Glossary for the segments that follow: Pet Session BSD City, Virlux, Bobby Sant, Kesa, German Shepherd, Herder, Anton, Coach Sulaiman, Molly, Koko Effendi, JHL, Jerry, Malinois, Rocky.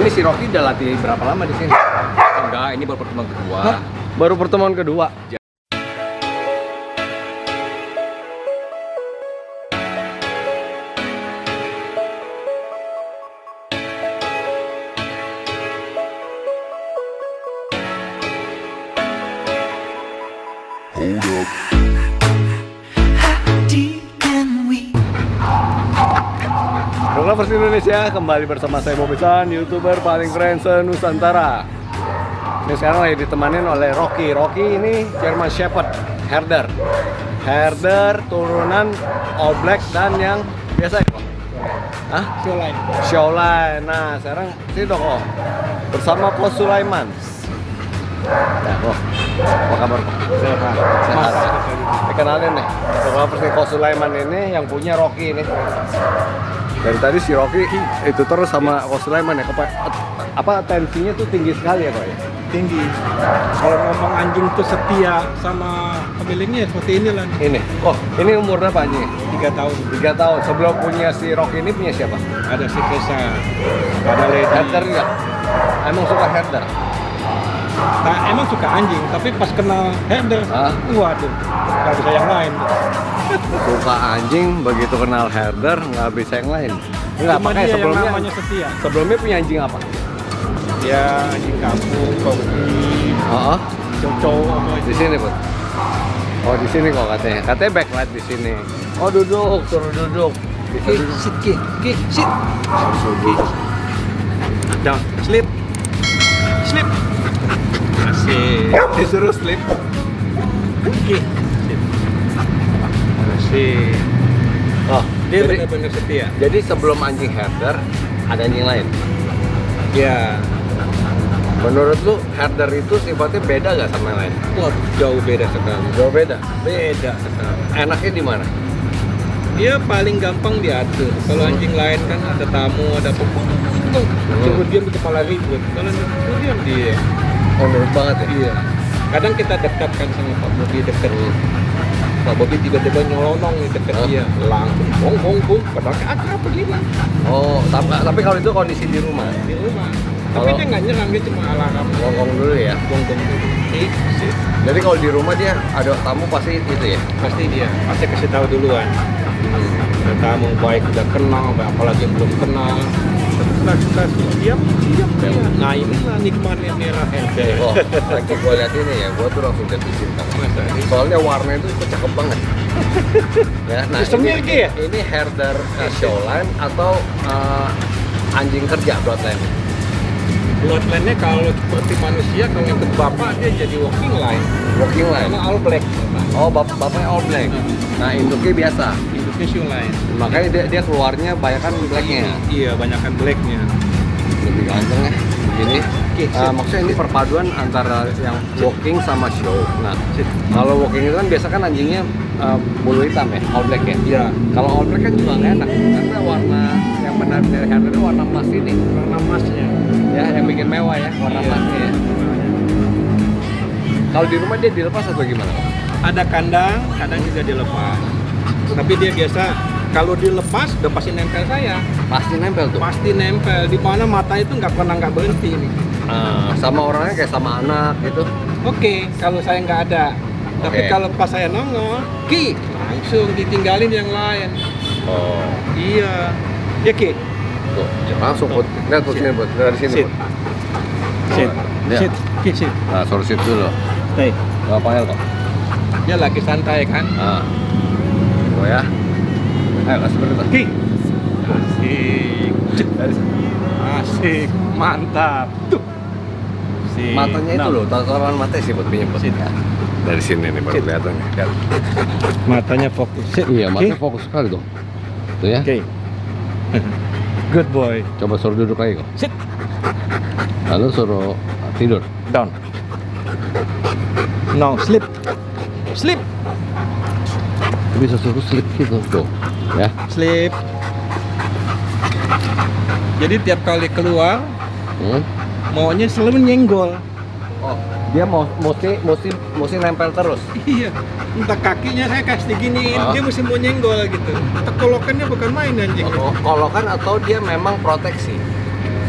Ini si Rocky udah latih berapa lama di sini? Enggak, ini baru pertemuan kedua. Hah? Baru pertemuan kedua. Rocklovers Indonesia, kembali bersama saya Bobby Sant, youtuber paling keren se-Nusantara. Ini sekarang lagi ditemanin oleh Rocky. Rocky ini German Shepherd, Herder. Herder turunan All Black dan yang biasa ya, Pak? Hah? Sulaiman. Nah, sekarang ini dong, bersama Coach Sulaiman. Nah, Ko, apa kabar? Sehat. Sehat. Dikenalin deh, Rocklovers Coach Sulaiman ini yang punya Rocky ini. Dari tadi si Rocky itu terus sama Coach Sulaiman ya, apa tensinya tuh tinggi sekali ya Pak ya? Tinggi. Kalau ngomong anjing tuh setia sama pemiliknya seperti inilah. Ini? Oh, ini umurnya apa anjingnya? 3 tahun. 3 tahun. Sebelum punya si Rocky ini punya siapa? Ada si Kesa, ada Lady. Herder ya? Emang suka herder? Nah, emang suka anjing, tapi pas kenal herder, waduh, nggak bisa yang lain. Suka anjing, begitu kenal herder nggak bisa yang lain. Nggak pakai sebelumnya. Setia. Sebelumnya punya anjing apa? Ya anjing kampung, koki, cowok apa di sini Bud? Oh di sini kok katanya. Katanya backlight di sini. Oh duduk, suruh duduk. Sit. Jangan sleep. Masih. Disuruh sleep. Masih. Oh, dia benar-benar setia. Jadi sebelum anjing herder, ada anjing lain? Ya. Menurut lu, herder itu sifatnya beda nggak sama yang lain? Wah, jauh beda sekali. Jauh beda? Beda sekali. Enaknya di mana? Dia paling gampang diatur. Kalau anjing lain kan ada tamu, ada pokok. Cuma dia di kepala ribut. Kalau dia dia honor banget ya? Iya. Kadang kita dekatkan sama Pak Bobby, dekat. Pak Bobby tiba-tiba nyolonong nih dekat dia. Langsung bong-bong, padahal apa gila. Oh, tapi kalau itu kondisi di rumah? Di rumah. Tapi dia nggak nyerang, dia cuma alarm. Bongkong dulu ya? Bongkong dulu. Jadi kalau di rumah dia ada tamu pasti itu ya? Pasti dia, pasti kasih tahu duluan. Ada tamu baik udah kenal, apalagi yang belum kenal. Diam ya. Nah inilah nikmatnya merah herder. Oh, lagi gue lihat ini ya, gue tuh langsung jadi cinta. Soalnya warna itu cakep banget. Ya, nah ini herder Shoreline atau anjing kerja bloodline? Bloodline-nya kalau seperti manusia, kalau yang bapak dia jadi walking line. Walking line. Sama all black. Oh, bapaknya all black. Nah, induknya biasa. Lain. Makanya dia keluarnya banyakan blacknya. Iya, banyakan blacknya. Lebih ganteng ya. Ini maksudnya ini perpaduan antara yang walking sama show. Nah, kalau walking itu kan biasa kan anjingnya bulu hitam ya, all black ya. Iya. Kalau all black kan juga nggak enak karena warna yang benar dari herder itu warna emas ini. Warna emasnya. Ya, yang bikin mewah ya, warna emasnya. Ya. Kalau di rumah dia dilepas atau gimana? Ada kandang, kadang juga dilepas. Tapi dia biasa kalau dilepas udah pasti nempel saya. Pasti nempel tuh. Pasti nempel. Di mana mata itu nggak pernah nggak berhenti nih. Sama orangnya kayak sama anak gitu. Oke, kalau saya nggak ada. Tapi kalau pas saya nongol, Ki, langsung ditinggalin yang lain. Oh. Iya. Ya Ki. Tuh, langsung buat. Nggak tuh sini buat dari sini. Sit. Nah, suruh sit dulu. Stay. Nggak panggil kok. Dia lagi santai kan. Ya, ayo seperti itu. Asik, mantap. Tuh, matanya itu loh, tataran mata sih buat penyebut. Dari sini nih baru kelihatan. Matanya fokus. Iya, matanya fokus sekali dong. Tuh ya. Oke. Good boy. Coba suruh duduk lagi kok. Sit. Lalu suruh tidur. Down. No, sleep. Sleep. Bisa suruh sleep gitu tuh ya, sleep. Jadi tiap kali keluar maunya selalu nyenggol. Oh, dia mesti nempel terus. Iya, entah kakinya saya kasih diginiin, dia mesti mau nyenggol gitu. Atau kolokannya bukan main anjing. Kolokan atau dia memang proteksi.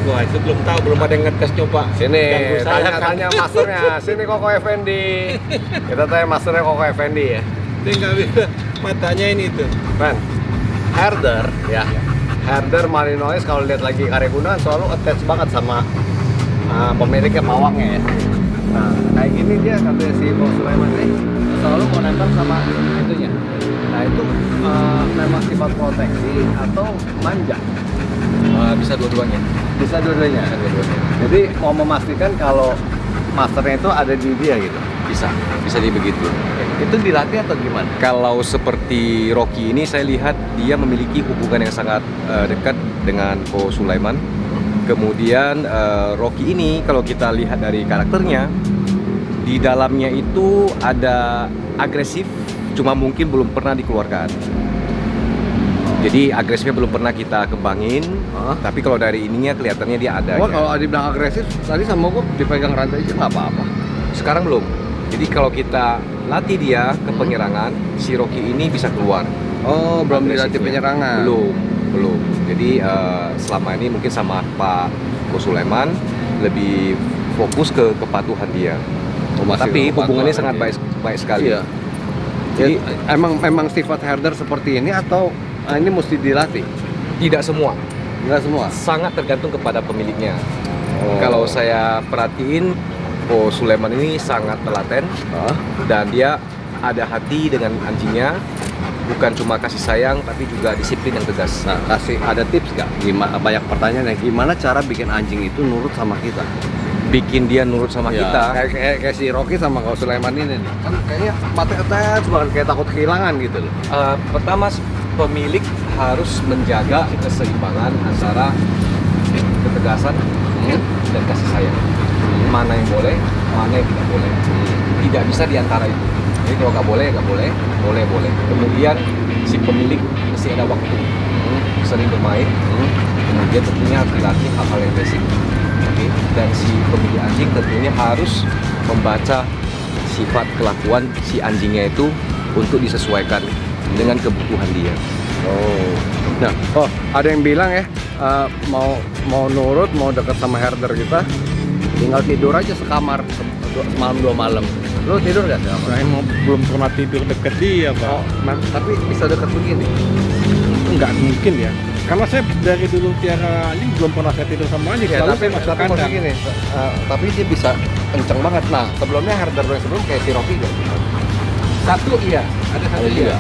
Wah, itu belum tahu, belum ada yang ngetes nyoba. Sini, tanya-tanya masternya. Sini Koko Effendi. Kita tanya masternya Koko Effendi ya. Dia nggak bisa, matanya ini tuh. Man, Herder ya. Herder Malinois kalau lihat lagi karya gunaan selalu attach banget sama pemiliknya, pawangnya ya. Nah, kayak gini dia katanya si Coach Sulaiman nih. Selalu konektor sama itunya. Nah, itu memang sifat proteksi atau manja? Bisa dua-duanya. Bisa dua-duanya. Jadi mau memastikan kalau masternya itu ada di dia gitu. Bisa di begitu. Itu dilatih atau gimana? Kalau seperti Rocky ini saya lihat dia memiliki hubungan yang sangat dekat dengan Coach Sulaiman. Kemudian Rocky ini kalau kita lihat dari karakternya, di dalamnya itu ada agresif, cuma mungkin belum pernah dikeluarkan. Jadi agresifnya belum pernah kita kembangin, tapi kalau dari ininya kelihatannya dia ada. Wah, kalau dibilang agresif, tadi sama gue dipegang rantai aja nggak apa-apa. Sekarang belum. Jadi kalau kita latih dia ke penyerangan, si Rocky ini bisa keluar. Oh, belum dilatih penyerangan? Belum. Jadi selama ini mungkin sama Pak Coach Sulaiman lebih fokus ke kepatuhan dia. Tapi hubungannya sangat baik sekali. Iya. Jadi, emang sifat Herder seperti ini atau... Nah, ini mesti dilatih? Tidak semua. Enggak semua? Sangat tergantung kepada pemiliknya. Kalau saya perhatiin, Coach Sulaiman ini sangat telaten. Dan dia ada hati dengan anjingnya. Bukan cuma kasih sayang, tapi juga disiplin yang tegas. Nah, ada tips nggak? Banyak pertanyaannya, gimana cara bikin anjing itu nurut sama kita? Bikin dia nurut sama kita? Kayak si Rocky sama Coach Sulaiman ini nih. Kan kayaknya mata-mata banget, kayak takut kehilangan gitu loh. Pertama, pemilik harus menjaga keseimbangan antara ketegasan dan kasih sayang. Mana yang boleh, mana yang tidak boleh. Tidak bisa diantara itu. Jadi kalau nggak boleh, nggak boleh. Boleh. Kemudian si pemilik mesti ada waktu. Sering bermain. Kemudian tentunya harus dilatih hal-hal yang basic. Dan si pemilik anjing tentunya harus membaca sifat kelakuan si anjingnya itu untuk disesuaikan dengan kebutuhan dia. Ada yang bilang ya, mau nurut, mau dekat sama herder kita, tinggal tidur aja sekamar semalam dua malam. Lo tidur nggak? Saya belum pernah tidur deket dia, Pak. Tapi bisa deket begini? Nggak mungkin ya. Karena saya dari dulu piara anjing belum pernah saya tidur sama anjing. Ya, tapi masih gini. Tapi dia bisa kenceng banget. Nah, sebelumnya herder yang sebelum kayak si Rocky nggak? Iya.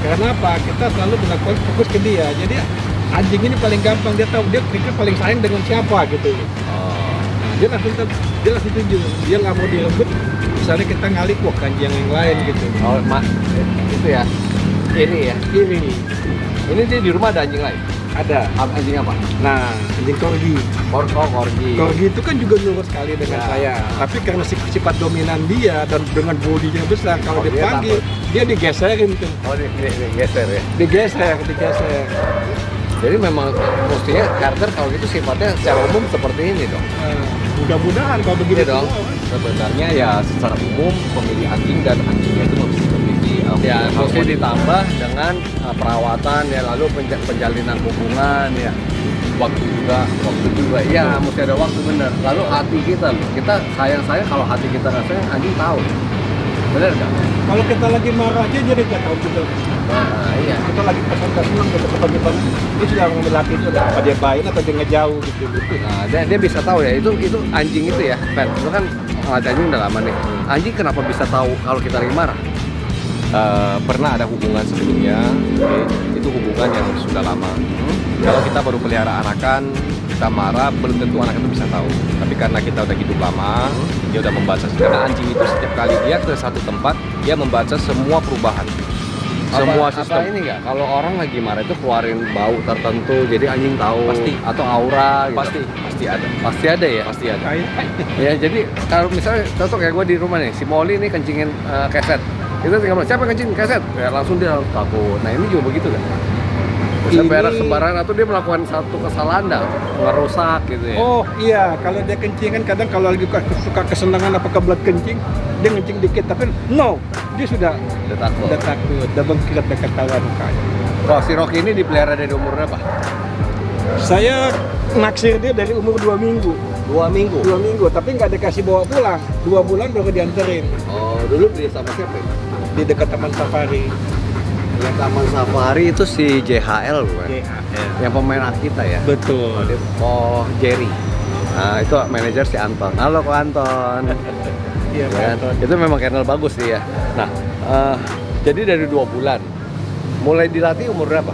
Karena apa? Kita selalu melakukan fokus ke dia. Jadi anjing ini paling gampang, dia tahu dia paling sayang dengan siapa gitu. Nah, dia langsung tuju. Dia nggak mau direbut. Misalnya kita ngalih ke anjing yang lain gitu. Itu ya. Ini. Ini dia di rumah ada anjing lain. Ada. Anjing apa? Nah, anjing korgi. Korgi. Korgi itu kan juga nurut sekali dengan saya. Tapi karena sifat dominan dia dan dengan bodinya besar, kalau dipanggil dia digeserin tuh. Digeser. Jadi memang mestinya karakter kalau gitu sifatnya secara umum seperti ini dong. Mudah-mudahan kalau begini dong. Sebenarnya ya secara umum pemilih anjing dan anjingnya itu memiliki harusnya ditambah dengan perawatan ya, lalu penjalinan hubungan ya. Waktu juga. Iya, mesti ada waktu, bener. Lalu hati kita loh. Kita sayang-sayang, kalau hati kita nggak sayang, anjing tahu. Bener nggak? Kalau kita lagi marah aja jadi nggak tahu juga. Nah, iya. Kita lagi pas-pas senang, kita cepat-cepat dia sudah melatih itu, apa dia baik atau dia ngejauh gitu. Nah, dia bisa tahu ya. Itu anjing itu ya, Pen. Itu kan anjing udah lama nih. Anjing kenapa bisa tahu kalau kita lagi marah? Pernah ada hubungan sebelumnya. Itu hubungan yang sudah lama. Kalau kita baru pelihara anakan, kita marah, belum tentu anak itu bisa tahu. Tapi karena kita udah hidup lama, dia udah membaca. Karena anjing itu setiap kali dia ke satu tempat, dia membaca semua perubahan. Semua sistem. Apa ini nggak? Kalau orang lagi marah itu keluarin bau tertentu, jadi anjing tahu. Pasti. Atau aura gitu. Pasti ada ya? Ya, jadi kalau misalnya contoh kayak gue di rumah nih, si Molly ini kencingin keset. Kita tinggal, siapa kencingin keset? Ya, langsung dia takut. Nah, ini juga begitu kan? Bisa berak sembarangan atau dia melakukan satu kesalahan dah, ngerusak gitu ya. Oh iya, kalau dia kencing kan kadang kalau lagi suka kesenangan apa kebelet kencing, dia kencing dikit tapi dia sudah takut. Udah bengkak, udah ketahuan mukanya. Kalau si Rocky ini dipelihara dari umur berapa? Saya naksir dia dari umur 2 minggu. 2 minggu? 2 minggu, tapi nggak dikasih bawa pulang. 2 bulan baru dianterin. Oh, dulu dia sama siapa ya? Di dekat Taman Safari. Yang Taman Safari itu si JHL bukan? JHL. Yang pemain kita ya? Betul. Oh, Jerry. Nah, itu manajer si Anton. Halo Ko Anton. Iya, kan? Anton. Itu memang kennel bagus dia. Nah, jadi dari 2 bulan. Mulai dilatih umur berapa?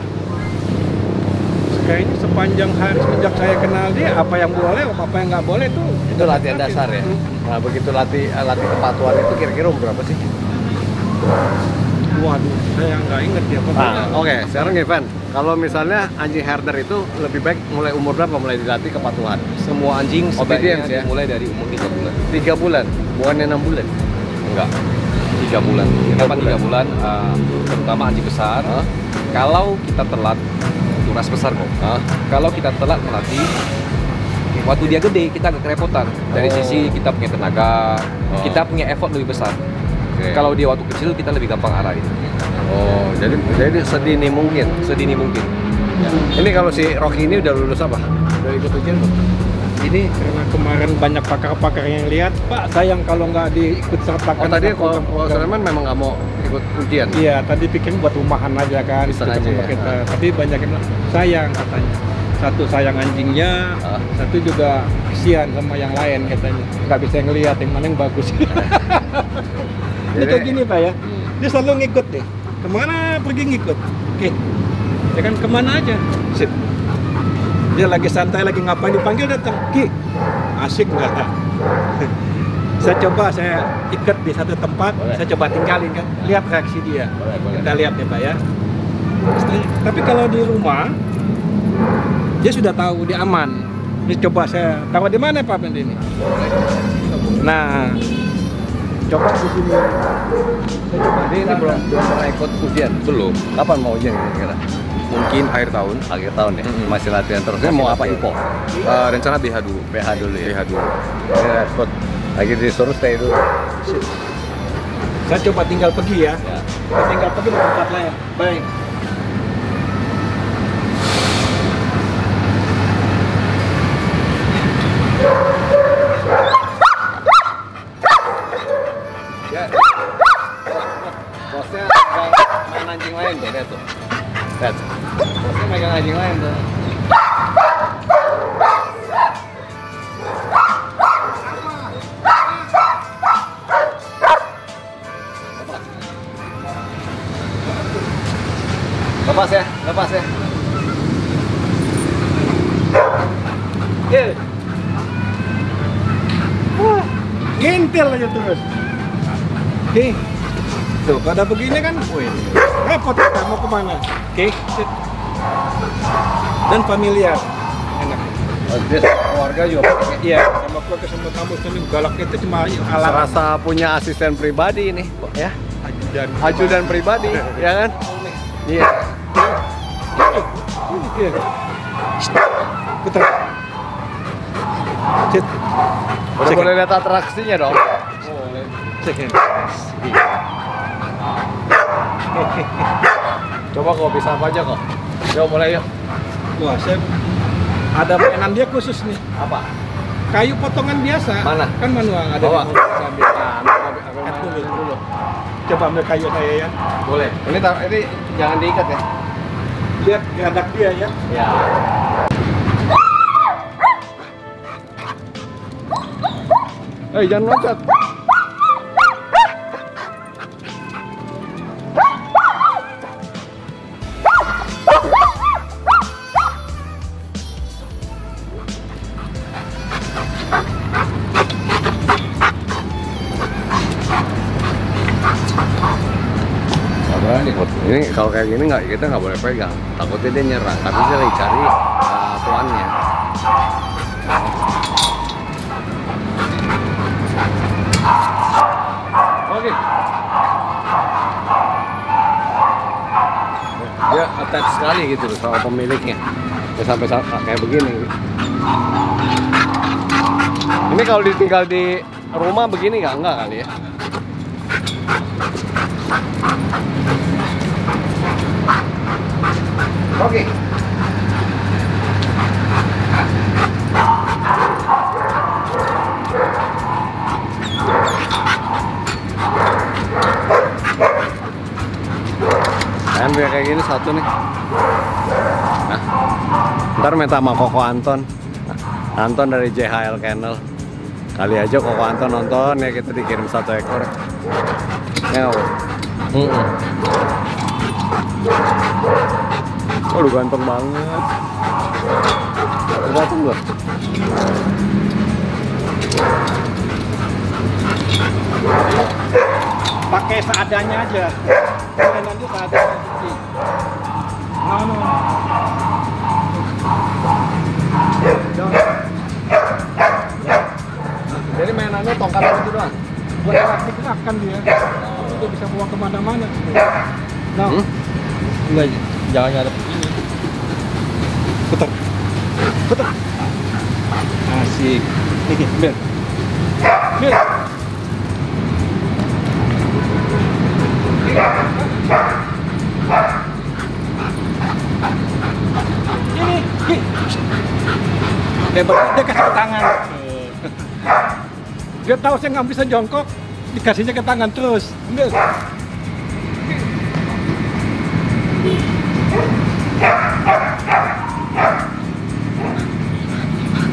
Kayaknya sepanjang hari sejak saya kenal dia, apa yang boleh, apa yang nggak boleh tuh. Itu latihan dasar ya? Nah, begitu latih kepatuhan itu kira-kira umur berapa sih? Waduh, saya nggak inget ya. Oke, sekarang Evan, kalau misalnya anjing herder itu lebih baik mulai umur berapa mulai dilatih kepatuhan? Semua anjing sebaiknya ya? Mulai dari umur 3 bulan. 3 bulan? Bukannya 6 bulan? Enggak, 3 bulan. Kenapa 3 bulan? Terutama anjing besar, kalau kita telat, tunas besar kok, kalau kita telat melatih, waktu dia gede kita agak kerepotan. Dari sisi kita punya tenaga, kita punya effort lebih besar. Okay. Kalau dia waktu kecil kita lebih gampang arahin. Oh, jadi sedini mungkin. Sedini mungkin. Ya. Ini kalau si Rocky ini udah lulus apa? Udah ikut ujian belum? Ini karena kemarin banyak pakar-pakar yang lihat, Pak, sayang kalau nggak diikut sertakan. Oh, tadi kalau Sulaiman memang nggak mau ikut ujian. Iya, tadi pikirin buat rumahan aja kan. Bisa aja. Ya. Tapi banyak yang sayang katanya. Satu sayang anjingnya, satu juga kasihan sama yang lain katanya. Nggak bisa ngelihat yang mana yang bagus. Ini kayak gini Pak ya, dia selalu ngikut deh, kemana pergi ngikut. Oke, dia kan kemana aja, sit. Dia lagi santai, lagi ngapain dipanggil datang, Ki, asik nggak? Saya coba, saya ikat di satu tempat, boleh. Saya coba tinggalin kan, lihat reaksi dia. Boleh. Kita lihat ya Pak ya. Tapi kalau di rumah, dia sudah tahu, dia aman. Ini coba saya, taruh di mana Pak Pendi ini? Nah, coba di sini. Saya coba ini belum pernah ikut ujian. Belum. Kapan mau ujian kira-kira? Mungkin akhir tahun. Akhir tahun ya. Masih latihan terus. Mau apa IPO? Rencana BH dulu. BH dulu ya. BH dulu. Ya, ikut. Lagi disuruh stay dulu. Saya coba tinggal pergi ya. Saya tinggal pergi ke tempat lain. Baik. Lepas ya. Wah, ngintil aja terus. Oke. Tuh, pada begini kan, repot kita mau kemana. Oke. Dan familiar. Enak. Keluarga juga. Iya, sama keluarga sama tamu sini galak itu cuma alat. Serasa punya asisten pribadi ini, ya. Ajudan pribadi, ya kan? Iya. Iya. Putar. Cek. Udah boleh lihat atraksinya dong. Boleh. Cekin. Coba kok bisa apa aja kok. Yuk mulai yuk. Wah, saya ada mainan dia khusus nih. Apa? Kayu potongan biasa. Mana? Kan manual ada. Bawa. Ambil dulu. Coba ambil kayu saya ya. Boleh. Ini jangan diikat ya. Lihat anak dia ya. Ya. Eh, jangan loncat. Ini kalau kayak gini kita nggak boleh pegang, takutnya dia nyerang, tapi dia lagi cari tuannya. Oke. Dia attach sekali gitu sama pemiliknya, ya, sampai saat kayak begini. Ini kalau ditinggal di rumah begini nggak kali ya? Oke. satu nih. Nah, ntar minta sama Koko Anton. Anton dari JHL Kennel. Kali aja Koko Anton nonton ya, kita dikirim satu ekor. Ya, aduh ganteng banget. Ganteng gak? Pakai seadanya aja. Nanti seadanya. No. Jadi mainannya tongkat itu doang. Buat gerak-gerakan dia. Itu bisa bawa kemana-mana. Nah, enggak, jangan ngarep ini. Putar. Putar. Asik. Nih, biar. Ini dia kasih ke tangan. Dia tahu saya nggak bisa jongkok, dikasihnya ke tangan terus. Enggak.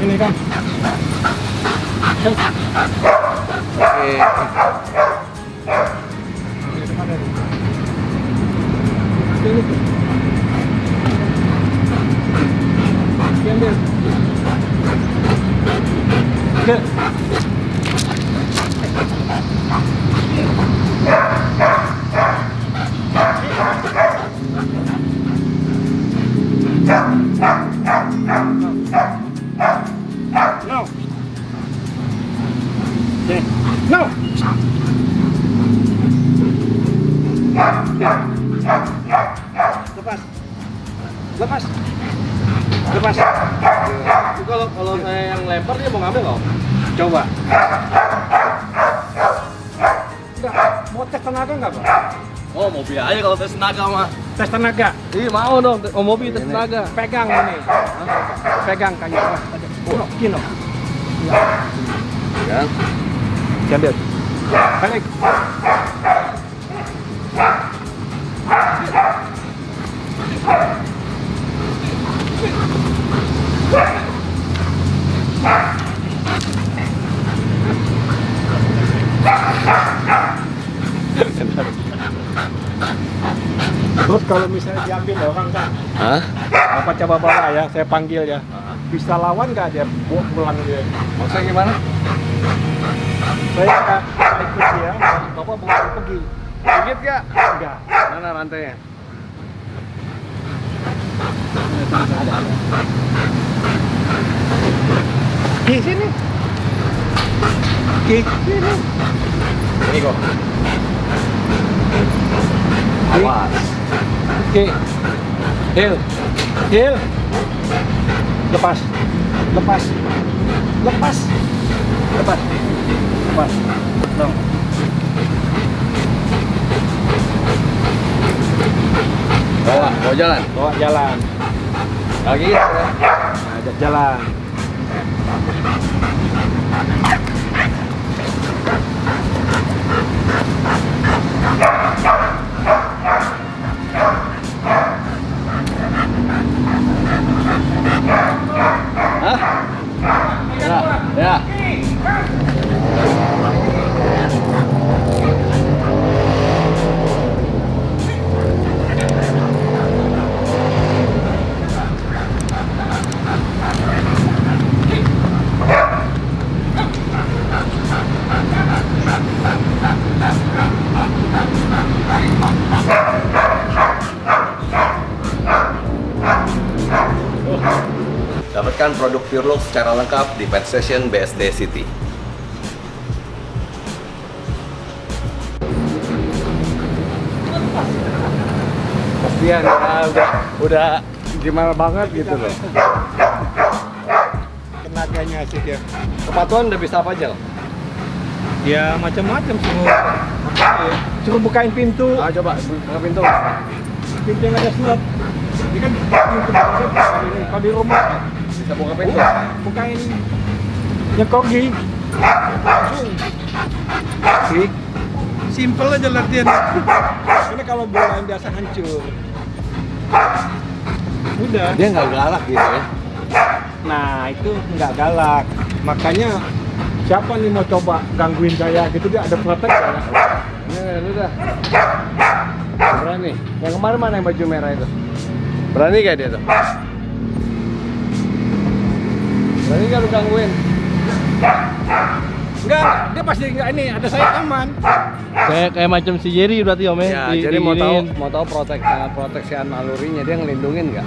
Ini kan. Lepas. Kalau saya yang lempar dia mau ngambil nggak? Coba. Nggak, mau tes tenaga nggak, Pak? Oh, mau biar aja kalau tes tenaga mah. Tes tenaga? Iya, mau dong. Oh, mau biar tes tenaga. Pegang ini. Pegang kaki awas. Oh, kino. Ya. Ambil. Balik. Terus kalau misalnya diambil orang kan, apa coba bawa ya, saya panggil ya, bisa lawan nggak dia bawa pulang dia? Maksudnya gimana? Saya akan ikuti ya, bapak bawa pergi. Gigit nggak? Enggak. Mana rantainya? Di sini. Di sini. Ini kok. Awas. Oke. Deal. Lepas. No. Bawa jalan. Lagi ya. Ajak jalan. Ya. Dapatkan produk Virlux secara lengkap di Pet Session BSD City. Pastian ya, udah gimana banget gitu loh. Tenaganya asik ya. Kepatuhan udah bisa apa aja loh? Ya macam-macam semua. Cukup bukain pintu. Ah coba buka pintu. Pintu yang ada surat. Ini kan pintu kalau di rumah. Bisa buka pintu? Bukain nyekogi. Simple aja latihan. Ini kalau bola yang biasa hancur. Udah. Dia nggak galak gitu ya? Nah, itu nggak galak. Makanya siapa nih mau coba gangguin saya gitu, dia ada protek ya? Lu dah. Berani. Yang kemarin mana yang baju merah itu? Berani gak dia tuh? Berani gak lu gangguin? Enggak, dia pasti enggak ini, ada saya aman. Kayak macam si Jerry berarti Om ya. Jadi mau tahu proteksian nalurinya dia ngelindungin enggak?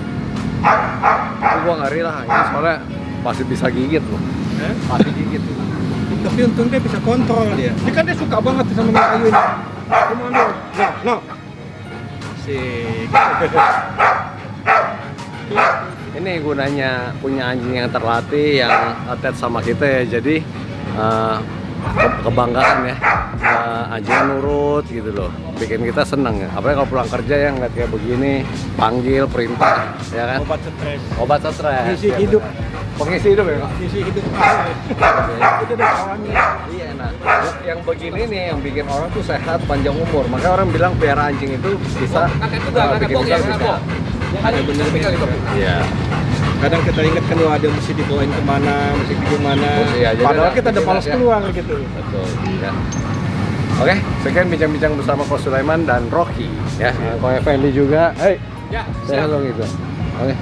Itu gua ngeri lah ya, soalnya pasti bisa gigit loh. Pasti gigit. Tapi untung dia bisa kontrol dia. Dia kan dia suka banget sama kayu ini. Cuma ambil. Nah, no. Sik. Ini gunanya punya anjing yang terlatih, yang attach sama kita ya, jadi kebanggaan ya, anjing nurut gitu loh, bikin kita seneng ya. Apalagi kalau pulang kerja ya ngeliat kayak begini, panggil, perintah, ya kan? Obat stres. Obat stres. Pengisi ya, hidup. Pengisi hidup ya kok? Pengisi hidup. Itu udah awalnya. Iya enak. Yang begini nih yang bikin orang tuh sehat panjang umur. Makanya orang bilang pelihara anjing itu bisa bikin kita sehat. Ada bener-bener itu. Iya. Kadang kita ingat kan ada mesti dibawain kemana, mesti gimana. Iya, padahal kita udah malas keluar ya. Gitu. Betul. Ya. Oke, sekian bincang-bincang bersama Coach Sulaiman dan Rocky. Ya, Koko Effendi juga. Hei. Ya, saya dong itu. Oke.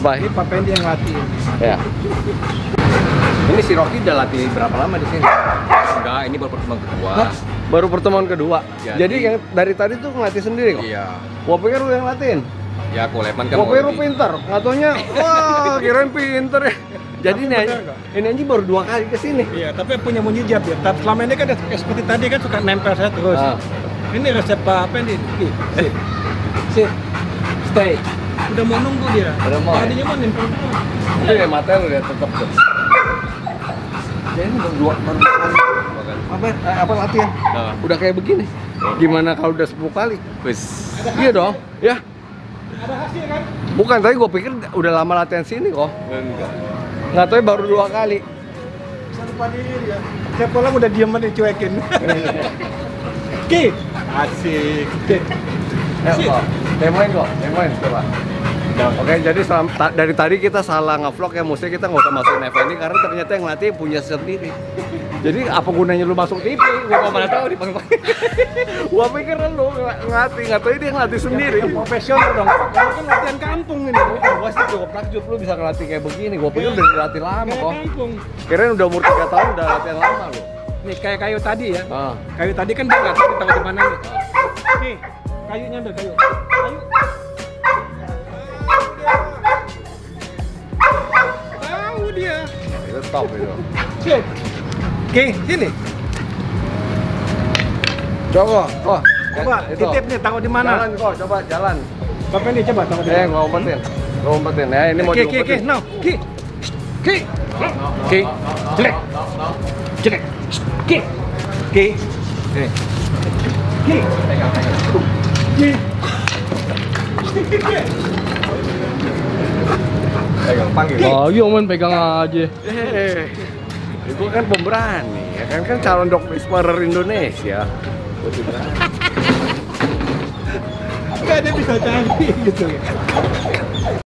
Bye-bye. Ini Pak Effendi yang latih. Ya. Ini si Rocky udah latih berapa lama di sini? Enggak, ini baru pertemuan kedua. Hah? Baru pertemuan kedua. Jadi yang dari tadi tuh ngelatih sendiri kok. Iya. Gua pikir lu yang latihin. Ya, Sulaiman kan Molly. Pinter, ngatonya, wah kirain pinter ya. Jadi ini aja, baru 2 kali kesini. Iya, tapi punya mujizat ya. Tapi selama ini kan seperti tadi kan suka nempel saya terus. Ah. Ini resep apa nih? Sip, stay. Udah mau nunggu dia. Udah mau. Tadinya mau nempel. Itu ya matanya lu lihat tetap tuh. Jadi ini baru apa latihan? Udah kayak begini. Gimana kalau udah 10 kali? Wis. Iya dong, ya. Ada hasil kan? Bukan, tapi gue pikir udah lama latihan sini kok. Enggak. Nggak tahu baru 2 kali. Bisa lupa diri ya. Saya pulang udah diem aja dicuekin. Ki. Asik. Temuin kok, coba. Oke, jadi dari tadi kita salah nge-vlog ya. Maksudnya kita nggak usah masukin Effendi karena ternyata yang latih punya sendiri. Jadi apa gunanya lu masuk TV? Gua mana tahu di panggung. Gua pikir lu ngelatih dia ngelatih sendiri. Profesional dong. Gua kan latihan kampung ini. Gua sih cukup takjub lu bisa ngelatih kayak begini. Gua pikir udah dilatih lama kok. Kirain udah umur 3 tahun udah latihan lama lu. Nih kayak kayu tadi ya. Kayu tadi kan dia nggak tahu di mana nih. Nih, kayunya udah kayu. Kayu. Tahu dia. Itu top itu. Oke, sini. Coba, coba titip nih, taruh di mana? Jalan kok, coba jalan. Bapak nih coba taruh di mana? Gua umpetin. Gua umpetin ya, ini mau diumpetin. Ki. Jelek. Ki. Pegang panggil. Oh, iya men pegang aja. Gue kan pemberani, ya kan calon dog whisperer Indonesia. Gak ada bisa cari gitu ya.